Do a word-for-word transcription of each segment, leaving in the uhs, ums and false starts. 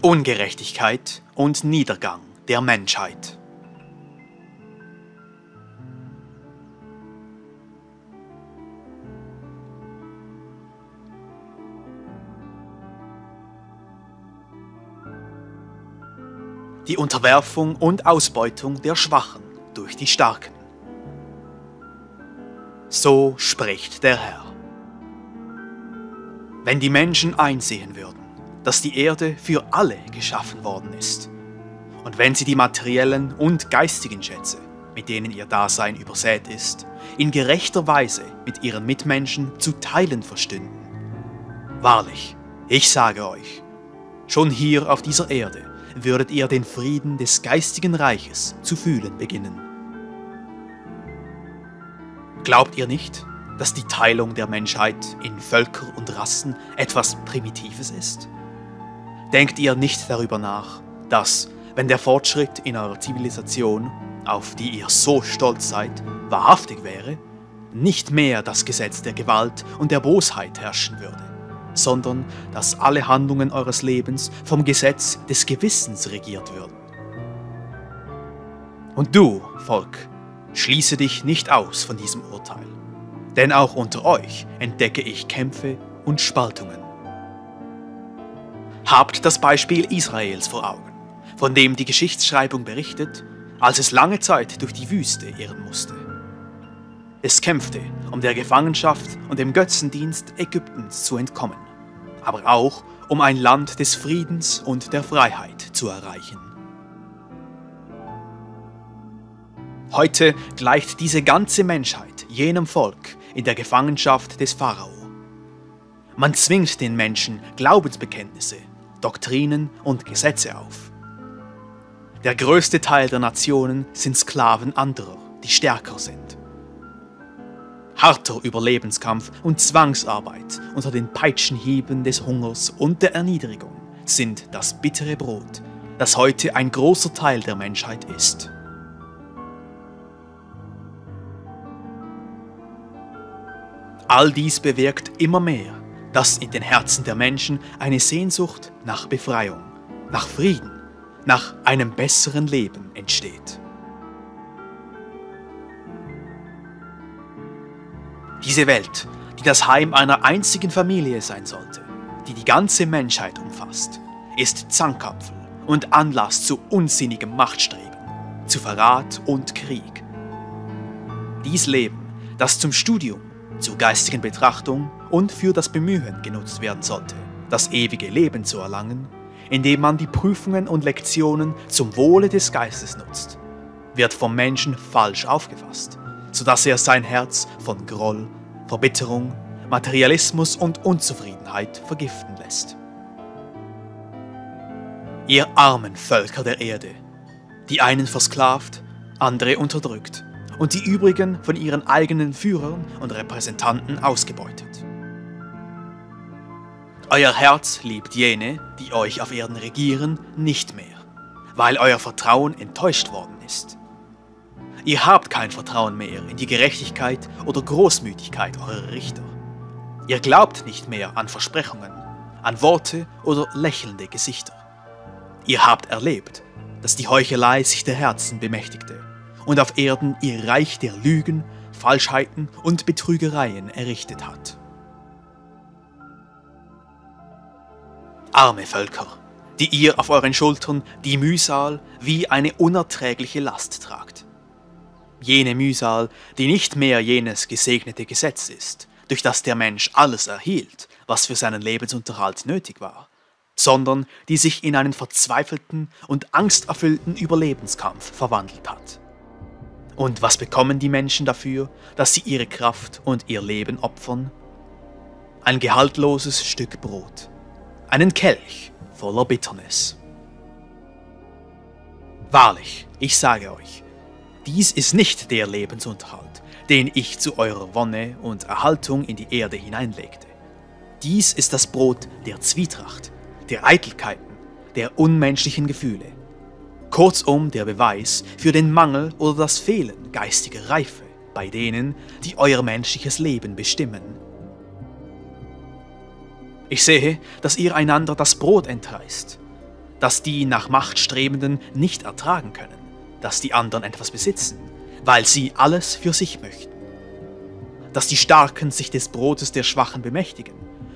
Ungerechtigkeit und Niedergang der Menschheit. Die Unterwerfung und Ausbeutung der Schwachen durch die Starken. So spricht der Herr. Wenn die Menschen einsehen würden, dass die Erde für alle geschaffen worden ist, und wenn sie die materiellen und geistigen Schätze, mit denen ihr Dasein übersät ist, in gerechter Weise mit ihren Mitmenschen zu teilen verstünden. Wahrlich, ich sage euch, schon hier auf dieser Erde würdet ihr den Frieden des geistigen Reiches zu fühlen beginnen. Glaubt ihr nicht, dass die Teilung der Menschheit in Völker und Rassen etwas Primitives ist? Denkt ihr nicht darüber nach, dass, wenn der Fortschritt in eurer Zivilisation, auf die ihr so stolz seid, wahrhaftig wäre, nicht mehr das Gesetz der Gewalt und der Bosheit herrschen würde, sondern dass alle Handlungen eures Lebens vom Gesetz des Gewissens regiert würden. Und du, Volk, schließe dich nicht aus von diesem Urteil, denn auch unter euch entdecke ich Kämpfe und Spaltungen. Habt das Beispiel Israels vor Augen, von dem die Geschichtsschreibung berichtet, als es lange Zeit durch die Wüste irren musste. Es kämpfte, um der Gefangenschaft und dem Götzendienst Ägyptens zu entkommen, aber auch, um ein Land des Friedens und der Freiheit zu erreichen. Heute gleicht diese ganze Menschheit jenem Volk in der Gefangenschaft des Pharao. Man zwingt den Menschen Glaubensbekenntnisse, Doktrinen und Gesetze auf. Der größte Teil der Nationen sind Sklaven anderer, die stärker sind. Harter Überlebenskampf und Zwangsarbeit unter den Peitschenhieben des Hungers und der Erniedrigung sind das bittere Brot, das heute ein großer Teil der Menschheit ist. All dies bewirkt immer mehr, dass in den Herzen der Menschen eine Sehnsucht nach Befreiung, nach Frieden, nach einem besseren Leben entsteht. Diese Welt, die das Heim einer einzigen Familie sein sollte, die die ganze Menschheit umfasst, ist Zankapfel und Anlass zu unsinnigem Machtstreben, zu Verrat und Krieg. Dies Leben, das zum Studium, zur geistigen Betrachtung und für das Bemühen genutzt werden sollte, das ewige Leben zu erlangen, indem man die Prüfungen und Lektionen zum Wohle des Geistes nutzt, wird vom Menschen falsch aufgefasst, sodass er sein Herz von Groll, Verbitterung, Materialismus und Unzufriedenheit vergiften lässt. Ihr armen Völker der Erde, die einen versklavt, andere unterdrückt und die übrigen von ihren eigenen Führern und Repräsentanten ausgebeutet. Euer Herz liebt jene, die euch auf Erden regieren, nicht mehr, weil euer Vertrauen enttäuscht worden ist. Ihr habt kein Vertrauen mehr in die Gerechtigkeit oder Großmütigkeit eurer Richter. Ihr glaubt nicht mehr an Versprechungen, an Worte oder lächelnde Gesichter. Ihr habt erlebt, dass die Heuchelei sich der Herzen bemächtigte und auf Erden ihr Reich der Lügen, Falschheiten und Betrügereien errichtet hat. Arme Völker, die ihr auf euren Schultern die Mühsal wie eine unerträgliche Last tragt. Jene Mühsal, die nicht mehr jenes gesegnete Gesetz ist, durch das der Mensch alles erhielt, was für seinen Lebensunterhalt nötig war, sondern die sich in einen verzweifelten und angsterfüllten Überlebenskampf verwandelt hat. Und was bekommen die Menschen dafür, dass sie ihre Kraft und ihr Leben opfern? Ein gehaltloses Stück Brot, einen Kelch voller Bitternis. Wahrlich, ich sage euch, dies ist nicht der Lebensunterhalt, den ich zu eurer Wonne und Erhaltung in die Erde hineinlegte. Dies ist das Brot der Zwietracht, der Eitelkeiten, der unmenschlichen Gefühle. Kurzum der Beweis für den Mangel oder das Fehlen geistiger Reife bei denen, die euer menschliches Leben bestimmen. Ich sehe, dass ihr einander das Brot entreißt. dass die nach Macht Strebenden nicht ertragen können, dass die anderen etwas besitzen, weil sie alles für sich möchten. Dass die Starken sich des Brotes der Schwachen bemächtigen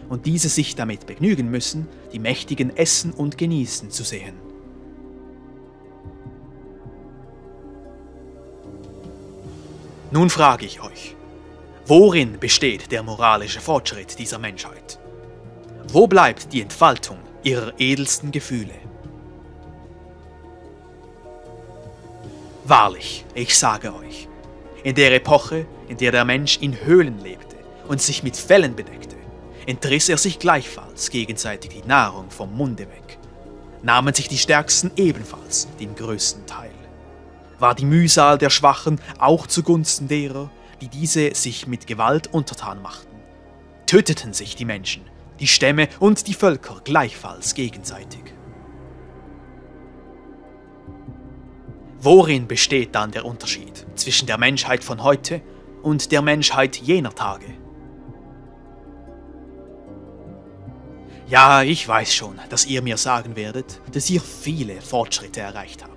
und diese sich damit begnügen müssen, die Mächtigen essen und genießen zu sehen. Nun frage ich euch, worin besteht der moralische Fortschritt dieser Menschheit? Wo bleibt die Entfaltung ihrer edelsten Gefühle? Wahrlich, ich sage euch, in der Epoche, in der der Mensch in Höhlen lebte und sich mit Fellen bedeckte, entriss er sich gleichfalls gegenseitig die Nahrung vom Munde weg, nahmen sich die Stärksten ebenfalls den größten Teil. War die Mühsal der Schwachen auch zugunsten derer, die diese sich mit Gewalt untertan machten, töteten sich die Menschen, die Stämme und die Völker gleichfalls gegenseitig. Worin besteht dann der Unterschied zwischen der Menschheit von heute und der Menschheit jener Tage? Ja, ich weiß schon, dass ihr mir sagen werdet, dass ihr viele Fortschritte erreicht habt.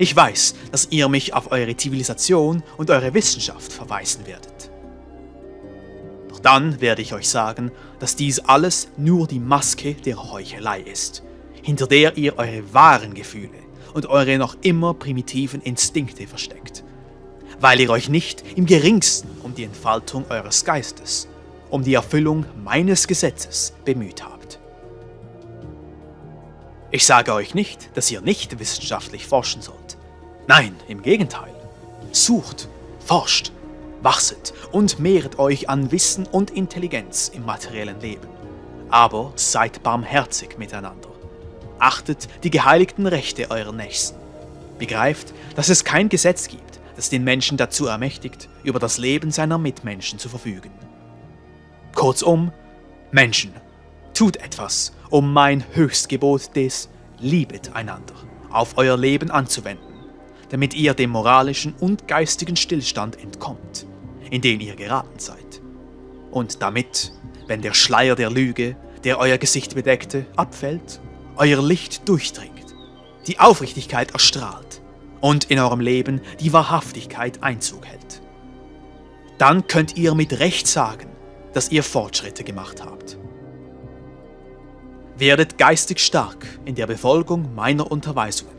Ich weiß, dass ihr mich auf eure Zivilisation und eure Wissenschaft verweisen werdet. Doch dann werde ich euch sagen, dass dies alles nur die Maske der Heuchelei ist, hinter der ihr eure wahren Gefühle und eure noch immer primitiven Instinkte versteckt, weil ihr euch nicht im geringsten um die Entfaltung eures Geistes, um die Erfüllung meines Gesetzes bemüht habt. Ich sage euch nicht, dass ihr nicht wissenschaftlich forschen sollt. Nein, im Gegenteil. Sucht, forscht, wachset und mehret euch an Wissen und Intelligenz im materiellen Leben. Aber seid barmherzig miteinander. Achtet die geheiligten Rechte eurer Nächsten. Begreift, dass es kein Gesetz gibt, das den Menschen dazu ermächtigt, über das Leben seiner Mitmenschen zu verfügen. Kurzum, Menschen, tut etwas, um mein Höchstgebot des Liebet einander auf euer Leben anzuwenden, damit ihr dem moralischen und geistigen Stillstand entkommt, in den ihr geraten seid. Und damit, wenn der Schleier der Lüge, der euer Gesicht bedeckte, abfällt, euer Licht durchdringt, die Aufrichtigkeit erstrahlt und in eurem Leben die Wahrhaftigkeit Einzug hält. Dann könnt ihr mit Recht sagen, dass ihr Fortschritte gemacht habt. Werdet geistig stark in der Befolgung meiner Unterweisungen,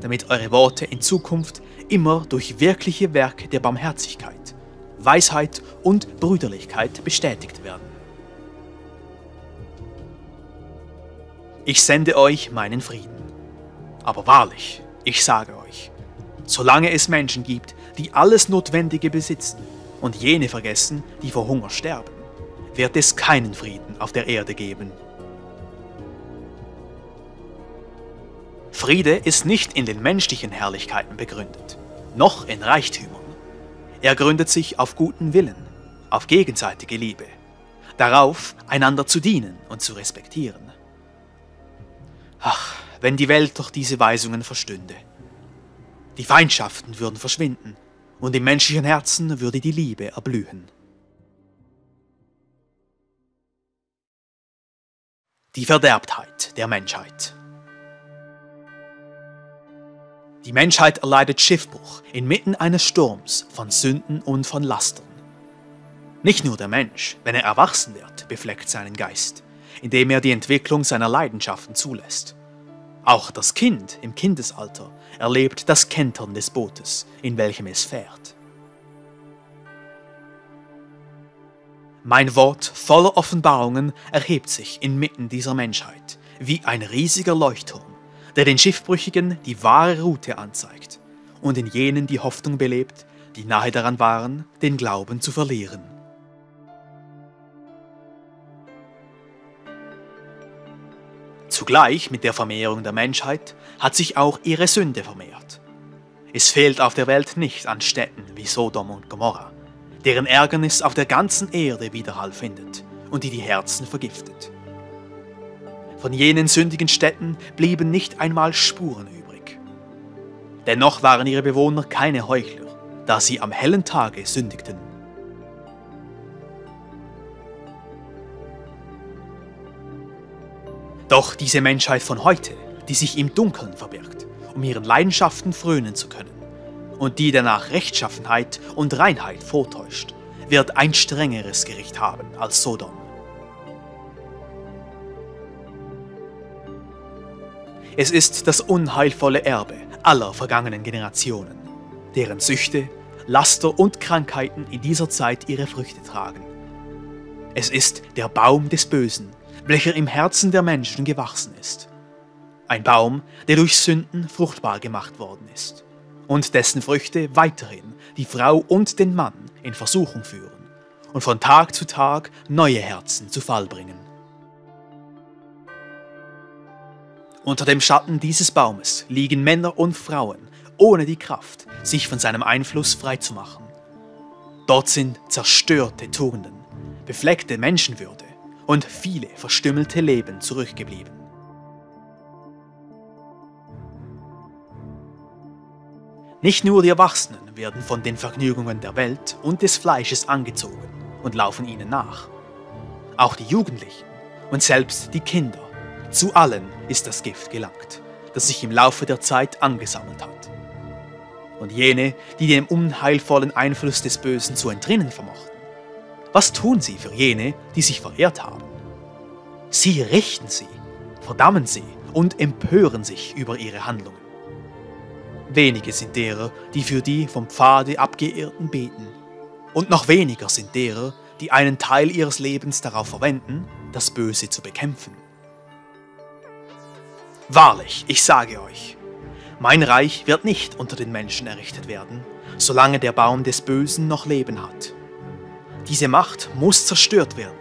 damit eure Worte in Zukunft immer durch wirkliche Werke der Barmherzigkeit, Weisheit und Brüderlichkeit bestätigt werden. Ich sende euch meinen Frieden. Aber wahrlich, ich sage euch, solange es Menschen gibt, die alles Notwendige besitzen und jene vergessen, die vor Hunger sterben, wird es keinen Frieden auf der Erde geben. Friede ist nicht in den menschlichen Herrlichkeiten begründet, noch in Reichtümern. Er gründet sich auf guten Willen, auf gegenseitige Liebe, darauf, einander zu dienen und zu respektieren. Ach, wenn die Welt doch diese Weisungen verstünde. Die Feindschaften würden verschwinden und im menschlichen Herzen würde die Liebe erblühen. Die Verderbtheit der Menschheit. Die Menschheit erleidet Schiffbruch inmitten eines Sturms von Sünden und von Lastern. Nicht nur der Mensch, wenn er erwachsen wird, befleckt seinen Geist, indem er die Entwicklung seiner Leidenschaften zulässt. Auch das Kind im Kindesalter erlebt das Kentern des Bootes, in welchem es fährt. Mein Wort voller Offenbarungen erhebt sich inmitten dieser Menschheit, wie ein riesiger Leuchtturm, der den Schiffbrüchigen die wahre Route anzeigt und in jenen die Hoffnung belebt, die nahe daran waren, den Glauben zu verlieren. Zugleich mit der Vermehrung der Menschheit hat sich auch ihre Sünde vermehrt. Es fehlt auf der Welt nicht an Städten wie Sodom und Gomorrah, deren Ärgernis auf der ganzen Erde Widerhall findet und die die Herzen vergiftet. Von jenen sündigen Städten blieben nicht einmal Spuren übrig. Dennoch waren ihre Bewohner keine Heuchler, da sie am hellen Tage sündigten. Doch diese Menschheit von heute die sich im Dunkeln verbirgt, um ihren Leidenschaften frönen zu können, und die danach Rechtschaffenheit und Reinheit vortäuscht, wird ein strengeres Gericht haben als Sodom. Es ist das unheilvolle Erbe aller vergangenen Generationen, deren Süchte, Laster und Krankheiten in dieser Zeit ihre Früchte tragen. Es ist der Baum des Bösen, welcher im Herzen der Menschen gewachsen ist. Ein Baum, der durch Sünden fruchtbar gemacht worden ist und dessen Früchte weiterhin die Frau und den Mann in Versuchung führen und von Tag zu Tag neue Herzen zu Fall bringen. Unter dem Schatten dieses Baumes liegen Männer und Frauen ohne die Kraft, sich von seinem Einfluss freizumachen. Dort sind zerstörte Tugenden, befleckte Menschenwürde und viele verstümmelte Leben zurückgeblieben. Nicht nur die Erwachsenen werden von den Vergnügungen der Welt und des Fleisches angezogen und laufen ihnen nach. Auch die Jugendlichen und selbst die Kinder, zu allen ist das Gift gelangt, das sich im Laufe der Zeit angesammelt hat. Und jene, die dem unheilvollen Einfluss des Bösen zu entrinnen vermochten, was tun sie für jene, die sich verehrt haben? Sie richten sie, verdammen sie und empören sich über ihre Handlungen. Wenige sind derer, die für die vom Pfade Abgeirrten beten. Und noch weniger sind derer, die einen Teil ihres Lebens darauf verwenden, das Böse zu bekämpfen. Wahrlich, ich sage euch, mein Reich wird nicht unter den Menschen errichtet werden, solange der Baum des Bösen noch Leben hat. Diese Macht muss zerstört werden.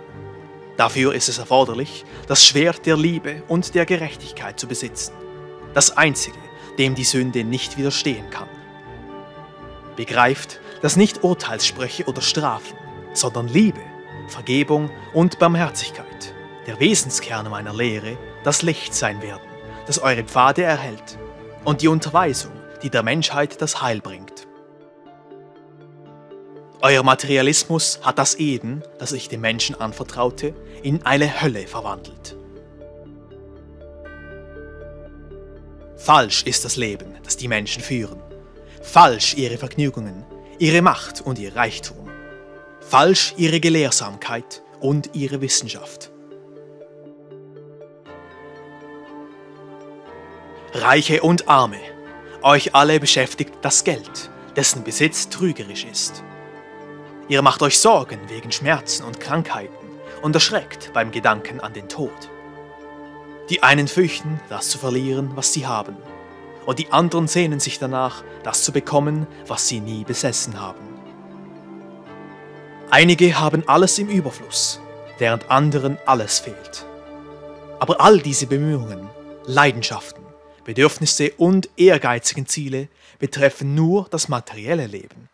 Dafür ist es erforderlich, das Schwert der Liebe und der Gerechtigkeit zu besitzen, das einzige, dem die Sünde nicht widerstehen kann. Begreift, dass nicht Urteilssprüche oder Strafen, sondern Liebe, Vergebung und Barmherzigkeit, der Wesenskern meiner Lehre, das Licht sein werden, das eure Pfade erhält, und die Unterweisung, die der Menschheit das Heil bringt. Euer Materialismus hat das Eden, das ich den Menschen anvertraute, in eine Hölle verwandelt. Falsch ist das Leben, das die Menschen führen. Falsch ihre Vergnügungen, ihre Macht und ihr Reichtum. Falsch ihre Gelehrsamkeit und ihre Wissenschaft. Reiche und Arme, euch alle beschäftigt das Geld, dessen Besitz trügerisch ist. Ihr macht euch Sorgen wegen Schmerzen und Krankheiten und erschreckt beim Gedanken an den Tod. Die einen fürchten, das zu verlieren, was sie haben, und die anderen sehnen sich danach, das zu bekommen, was sie nie besessen haben. Einige haben alles im Überfluss, während anderen alles fehlt. Aber all diese Bemühungen, Leidenschaften, Bedürfnisse und ehrgeizigen Ziele betreffen nur das materielle Leben,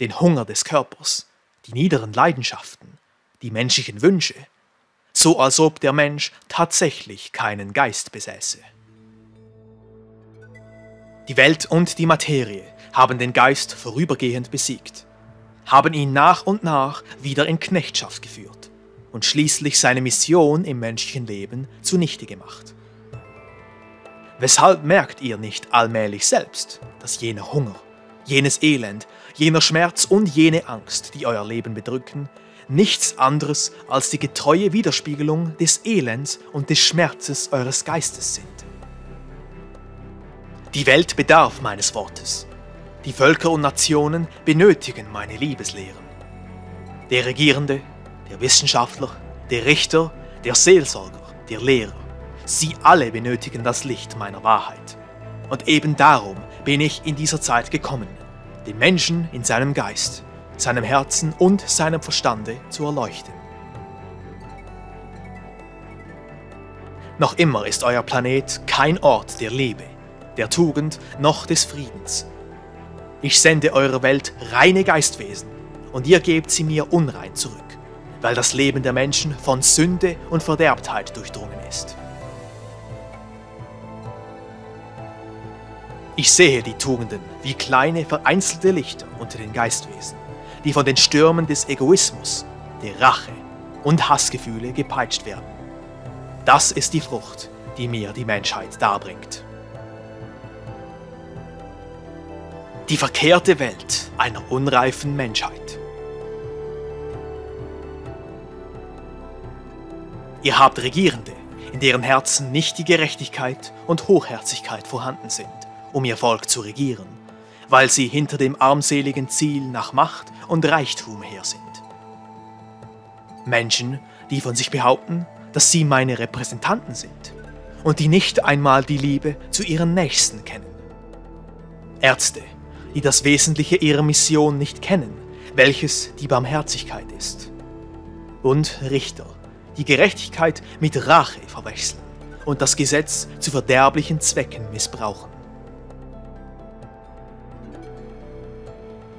den Hunger des Körpers, die niederen Leidenschaften, die menschlichen Wünsche, so als ob der Mensch tatsächlich keinen Geist besäße. Die Welt und die Materie haben den Geist vorübergehend besiegt, haben ihn nach und nach wieder in Knechtschaft geführt und schließlich seine Mission im menschlichen Leben zunichte gemacht. Weshalb merkt ihr nicht allmählich selbst, dass jener Hunger, jenes Elend, jener Schmerz und jene Angst, die euer Leben bedrücken, nichts anderes als die getreue Widerspiegelung des Elends und des Schmerzes eures Geistes sind? Die Welt bedarf meines Wortes. Die Völker und Nationen benötigen meine Liebeslehren. Der Regierende, der Wissenschaftler, der Richter, der Seelsorger, der Lehrer, sie alle benötigen das Licht meiner Wahrheit. Und eben darum bin ich in dieser Zeit gekommen, den Menschen in seinem Geist, seinem Herzen und seinem Verstande zu erleuchten. Noch immer ist euer Planet kein Ort der Liebe, der Tugend noch des Friedens. Ich sende eurer Welt reine Geistwesen und ihr gebt sie mir unrein zurück, weil das Leben der Menschen von Sünde und Verderbtheit durchdrungen ist. Ich sehe die Tugenden wie kleine, vereinzelte Lichter unter den Geistwesen, die von den Stürmen des Egoismus, der Rache und Hassgefühle gepeitscht werden. Das ist die Frucht, die mir die Menschheit darbringt. Die verkehrte Welt einer unreifen Menschheit. Ihr habt Regierende, in deren Herzen nicht die Gerechtigkeit und Hochherzigkeit vorhanden sind, um ihr Volk zu regieren, weil sie hinter dem armseligen Ziel nach Macht und Reichtum her sind. Menschen, die von sich behaupten, dass sie meine Repräsentanten sind und die nicht einmal die Liebe zu ihren Nächsten kennen. Ärzte, die das Wesentliche ihrer Mission nicht kennen, welches die Barmherzigkeit ist. Und Richter, die Gerechtigkeit mit Rache verwechseln und das Gesetz zu verderblichen Zwecken missbrauchen.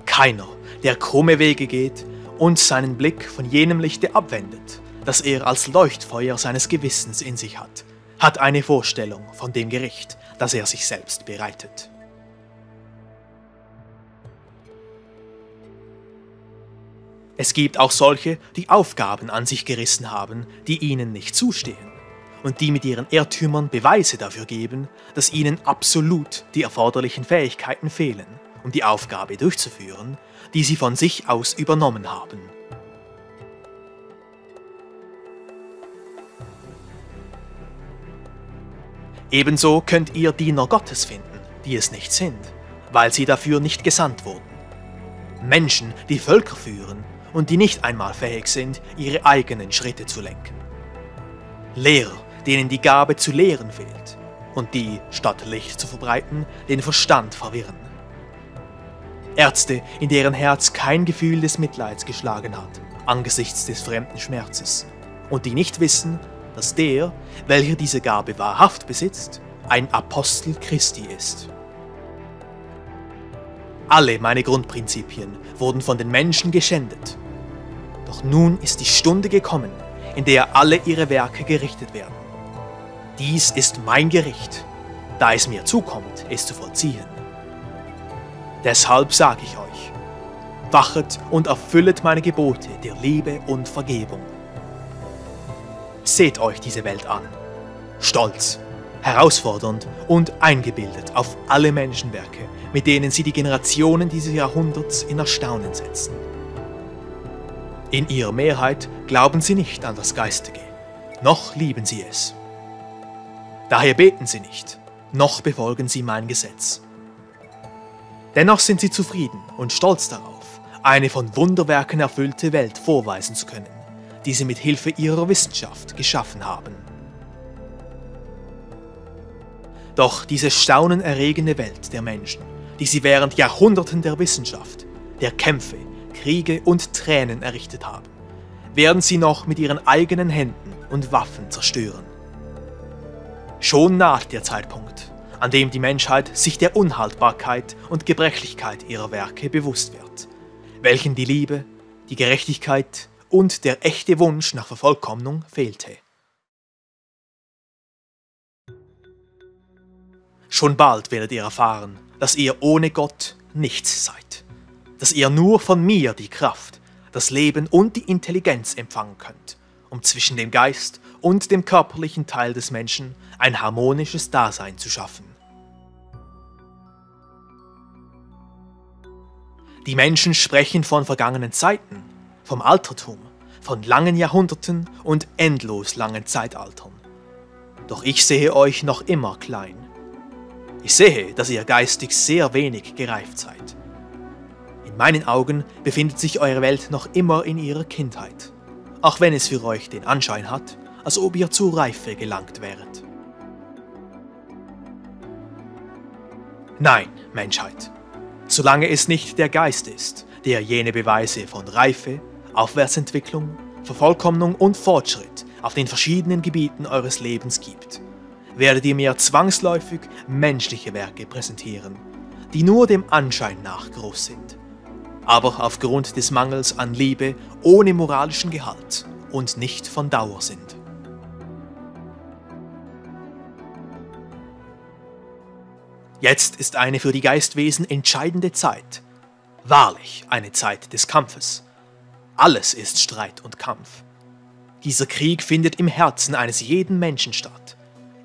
Keiner, der krumme Wege geht und seinen Blick von jenem Lichte abwendet, das er als Leuchtfeuer seines Gewissens in sich hat, hat eine Vorstellung von dem Gericht, das er sich selbst bereitet. Es gibt auch solche, die Aufgaben an sich gerissen haben, die ihnen nicht zustehen und die mit ihren Irrtümern Beweise dafür geben, dass ihnen absolut die erforderlichen Fähigkeiten fehlen, um die Aufgabe durchzuführen, die sie von sich aus übernommen haben. Ebenso könnt ihr Diener Gottes finden, die es nicht sind, weil sie dafür nicht gesandt wurden. Menschen, die Völker führen und die nicht einmal fähig sind, ihre eigenen Schritte zu lenken. Lehrer, denen die Gabe zu lehren fehlt und die, statt Licht zu verbreiten, den Verstand verwirren. Ärzte, in deren Herz kein Gefühl des Mitleids geschlagen hat, angesichts des fremden Schmerzes, und die nicht wissen, dass der, welcher diese Gabe wahrhaft besitzt, ein Apostel Christi ist. Alle meine Grundprinzipien wurden von den Menschen geschändet. Doch nun ist die Stunde gekommen, in der alle ihre Werke gerichtet werden. Dies ist mein Gericht, da es mir zukommt, es zu vollziehen. Deshalb sage ich euch, wachet und erfüllet meine Gebote der Liebe und Vergebung. Seht euch diese Welt an, stolz, herausfordernd und eingebildet auf alle Menschenwerke, mit denen sie die Generationen dieses Jahrhunderts in Erstaunen setzen. In ihrer Mehrheit glauben sie nicht an das Geistige, noch lieben sie es. Daher beten sie nicht, noch befolgen sie mein Gesetz. Dennoch sind sie zufrieden und stolz darauf, eine von Wunderwerken erfüllte Welt vorweisen zu können, die sie mit Hilfe ihrer Wissenschaft geschaffen haben. Doch diese staunenerregende Welt der Menschen, die sie während Jahrhunderten der Wissenschaft, der Kämpfe, Kriege und Tränen errichtet haben, werden sie noch mit ihren eigenen Händen und Waffen zerstören. Schon naht der Zeitpunkt, an dem die Menschheit sich der Unhaltbarkeit und Gebrechlichkeit ihrer Werke bewusst wird, welchen die Liebe, die Gerechtigkeit und der echte Wunsch nach Vervollkommnung fehlte. Schon bald werdet ihr erfahren, dass ihr ohne Gott nichts seid, dass ihr nur von mir die Kraft, das Leben und die Intelligenz empfangen könnt, um zwischen dem Geist und dem körperlichen Teil des Menschen ein harmonisches Dasein zu schaffen. Die Menschen sprechen von vergangenen Zeiten, vom Altertum, von langen Jahrhunderten und endlos langen Zeitaltern. Doch ich sehe euch noch immer klein. Ich sehe, dass ihr geistig sehr wenig gereift seid. In meinen Augen befindet sich eure Welt noch immer in ihrer Kindheit, auch wenn es für euch den Anschein hat, als ob ihr zur Reife gelangt wäret. Nein, Menschheit, solange es nicht der Geist ist, der jene Beweise von Reife, Aufwärtsentwicklung, Vervollkommnung und Fortschritt auf den verschiedenen Gebieten eures Lebens gibt, werdet ihr mir zwangsläufig menschliche Werke präsentieren, die nur dem Anschein nach groß sind, aber aufgrund des Mangels an Liebe ohne moralischen Gehalt und nicht von Dauer sind. Jetzt ist eine für die Geistwesen entscheidende Zeit, wahrlich eine Zeit des Kampfes. Alles ist Streit und Kampf. Dieser Krieg findet im Herzen eines jeden Menschen statt,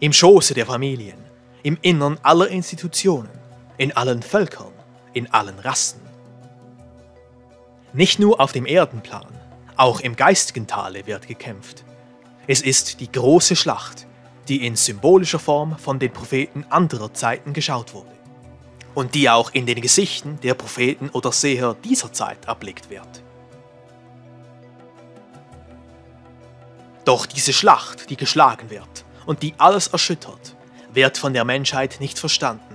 im Schoße der Familien, im Innern aller Institutionen, in allen Völkern, in allen Rassen. Nicht nur auf dem Erdenplan, auch im geistigen Tale wird gekämpft. Es ist die große Schlacht, die in symbolischer Form von den Propheten anderer Zeiten geschaut wurde und die auch in den Gesichten der Propheten oder Seher dieser Zeit erblickt wird. Doch diese Schlacht, die geschlagen wird und die alles erschüttert, wird von der Menschheit nicht verstanden,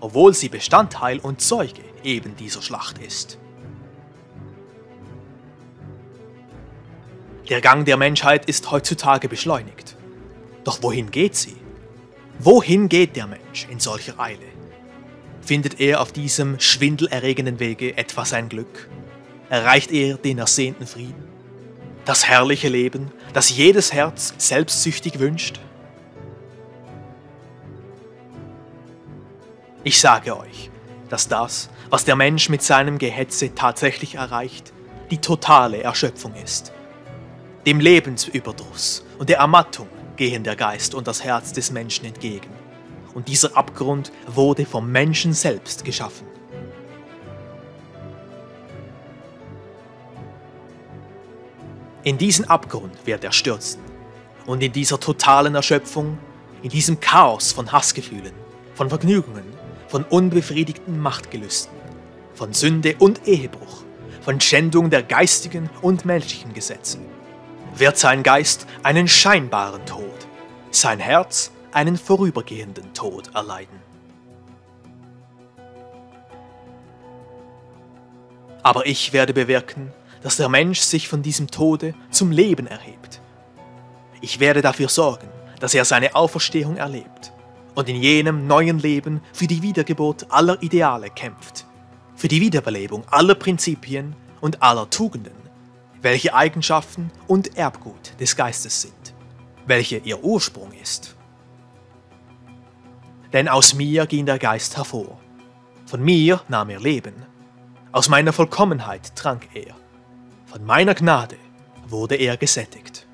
obwohl sie Bestandteil und Zeuge eben dieser Schlacht ist. Der Gang der Menschheit ist heutzutage beschleunigt. Doch wohin geht sie? Wohin geht der Mensch in solcher Eile? Findet er auf diesem schwindelerregenden Wege etwa sein Glück? Erreicht er den ersehnten Frieden? Das herrliche Leben, das jedes Herz selbstsüchtig wünscht? Ich sage euch, dass das, was der Mensch mit seinem Gehetze tatsächlich erreicht, die totale Erschöpfung ist. Dem Lebensüberdruss und der Ermattung gehen der Geist und das Herz des Menschen entgegen. Und dieser Abgrund wurde vom Menschen selbst geschaffen. In diesen Abgrund wird er stürzen. Und in dieser totalen Erschöpfung, in diesem Chaos von Hassgefühlen, von Vergnügungen, von unbefriedigten Machtgelüsten, von Sünde und Ehebruch, von Schändung der geistigen und menschlichen Gesetze, wird sein Geist einen scheinbaren Tod, sein Herz einen vorübergehenden Tod erleiden. Aber ich werde bewirken, dass der Mensch sich von diesem Tode zum Leben erhebt. Ich werde dafür sorgen, dass er seine Auferstehung erlebt und in jenem neuen Leben für die Wiedergeburt aller Ideale kämpft, für die Wiederbelebung aller Prinzipien und aller Tugenden, welche Eigenschaften und Erbgut des Geistes sind, welche ihr Ursprung ist. Denn aus mir ging der Geist hervor, von mir nahm er Leben, aus meiner Vollkommenheit trank er, von meiner Gnade wurde er gesättigt.